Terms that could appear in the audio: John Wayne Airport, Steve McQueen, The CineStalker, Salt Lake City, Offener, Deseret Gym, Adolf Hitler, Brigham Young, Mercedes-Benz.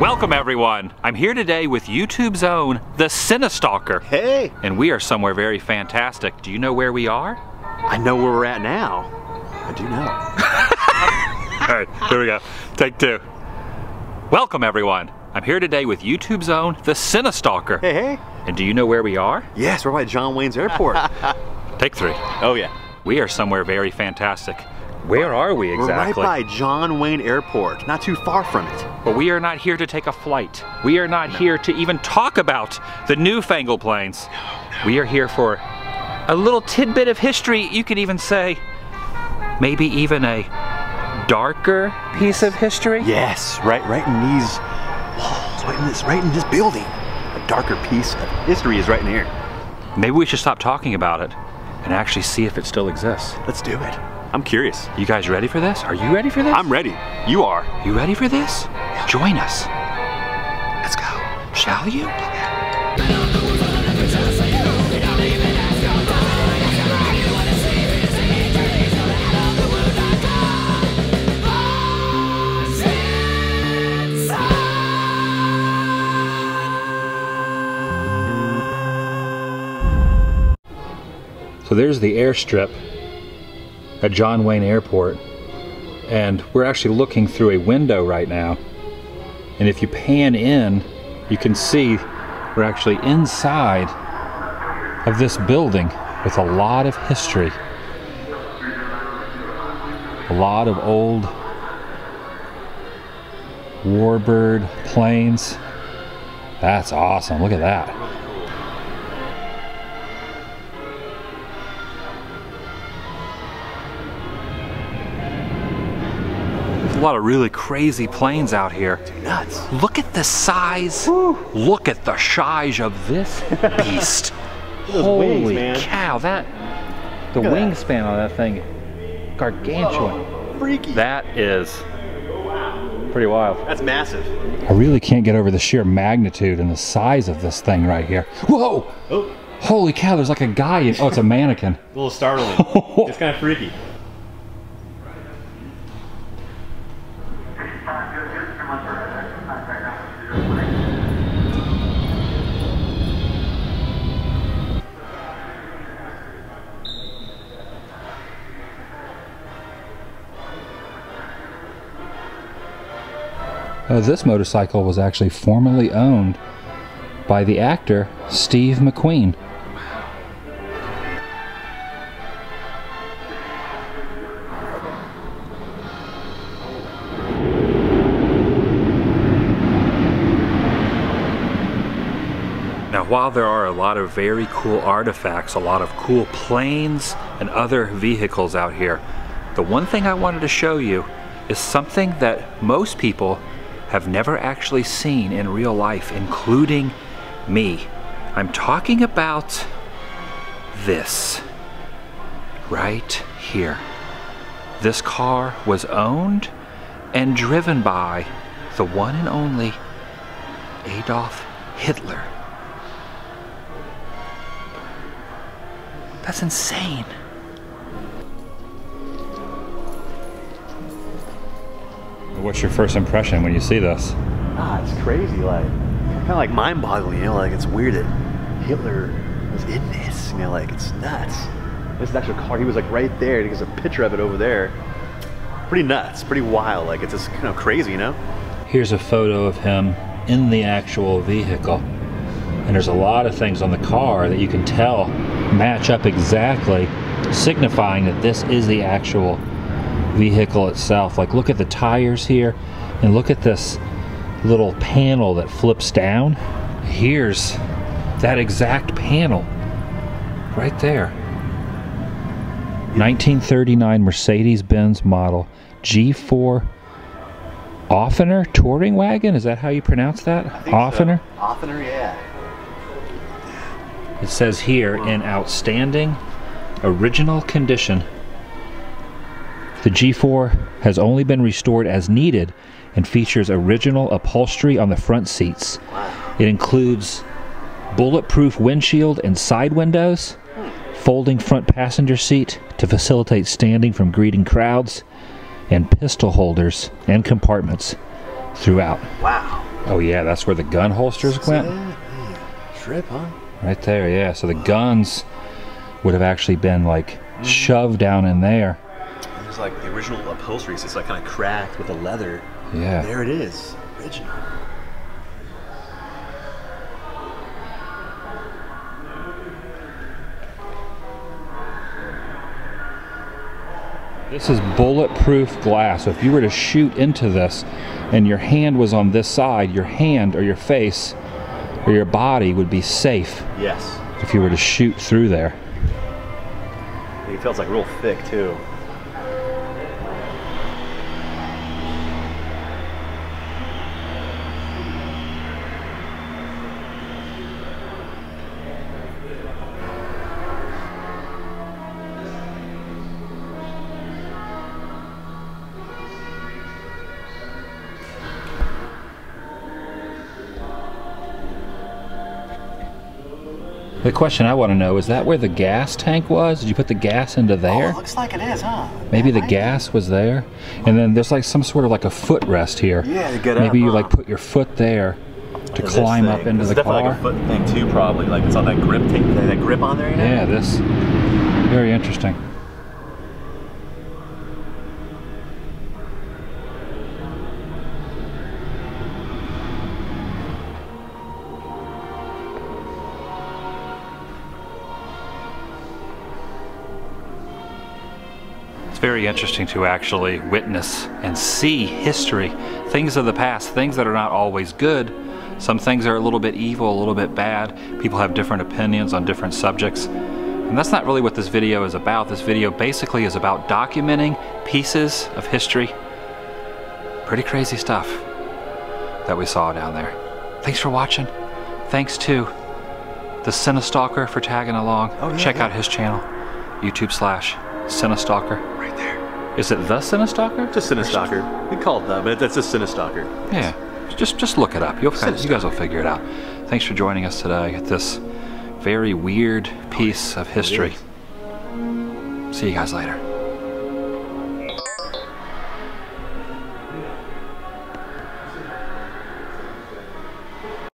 Welcome everyone! I'm here today with YouTube's own, The CineStalker. Hey! And we are somewhere very fantastic. Do you know where we are? I know where we're at now. I do know. Alright, here we go. Take two. Welcome everyone! I'm here today with YouTube's own, The CineStalker. Hey, hey! And do you know where we are? Yes, we're by John Wayne's Airport. Take three. Oh yeah. We are somewhere very fantastic. Where are we exactly? We're right by John Wayne Airport, not too far from it. But we are not here to take a flight. We are not here to even talk about the newfangled planes. No. We are here for a little tidbit of history, you could even say, maybe even a darker piece of history. Yes, right in these walls, right in this building. A darker piece of history is right in here. Maybe we should stop talking about it and actually see if it still exists. Let's do it. I'm curious. You guys ready for this? Are you ready for this? I'm ready. You are. You ready for this? Join us. Let's go. Shall you? So there's the airstrip at John Wayne Airport, and we're actually looking through a window right now, and if you pan in you can see we're actually inside of this building with a lot of history, a lot of old warbird planes. That's awesome, look at that. A lot of really crazy planes out here. Dude, nuts. Look at the size. Woo. Look at the size of this beast. Holy wings, cow, that, the wingspan on that thing, gargantuan. Whoa, freaky. That is pretty wild. That's massive. I really can't get over the sheer magnitude and the size of this thing right here. Whoa! Oh. Holy cow, there's like a guy in, oh, it's a mannequin. A little startling. It's kind of freaky. This motorcycle was actually formerly owned by the actor Steve McQueen. Now, while there are a lot of very cool artifacts, a lot of cool planes and other vehicles out here, the one thing I wanted to show you is something that most people have never actually seen in real life, including me. I'm talking about this right here. This car was owned and driven by the one and only Adolf Hitler. That's insane. What's your first impression when you see this? Ah, it's crazy, like, kind of like mind-boggling, you know, like it's weird that Hitler was in this, you know, like it's nuts. This is the actual car, he was like right there, there's a picture of it over there. Pretty nuts, pretty wild, like it's just kind of crazy, you know? Here's a photo of him in the actual vehicle. And there's a lot of things on the car that you can tell match up exactly, signifying that this is the actual vehicle itself. Like look at the tires here and look at this little panel that flips down. Here's that exact panel right there. 1939 Mercedes-Benz model G4 Offener touring wagon, is that how you pronounce that? Offener? So. Offener, yeah. It says here in outstanding original condition. The G4 has only been restored as needed and features original upholstery on the front seats. It includes bulletproof windshield and side windows, folding front passenger seat to facilitate standing from greeting crowds, and pistol holders and compartments throughout. Wow. Oh yeah, that's where the gun holsters went? Yeah. Trip, huh? Right there, yeah. So the guns would have actually been like shoved down in there. There's like the original upholstery, so it's like kind of cracked with the leather. Yeah. There it is. Original. This is bulletproof glass, so if you were to shoot into this and your hand was on this side, your hand or your face or your body would be safe. Yes. If you were to shoot through there. It feels like real thick too. The question I want to know, is that where the gas tank was? Did you put the gas into there? Oh, it looks like it is, huh? Maybe the gas was there. And then there's like some sort of like a footrest here. Yeah, to get up. Maybe you like put your foot there to climb up into the car. It's definitely like a foot thing too, probably. Like it's on that grip tape, that grip on there, you know? Yeah, this. Very interesting. Very interesting to actually witness and see history, things of the past, things that are not always good. Some things are a little bit evil, a little bit bad. People have different opinions on different subjects. And that's not really what this video is about. This video basically is about documenting pieces of history. Pretty crazy stuff that we saw down there. Thanks for watching. Thanks to The CineStalker for tagging along. Oh, yeah, Check out his channel, YouTube/CineStalker. Right there. Is it The CineStalker? Just CineStalker. We call it The, but that's just CineStalker. Yeah. Just look it up. You guys will figure it out. Thanks for joining us today at this very weird piece of history. See you guys later.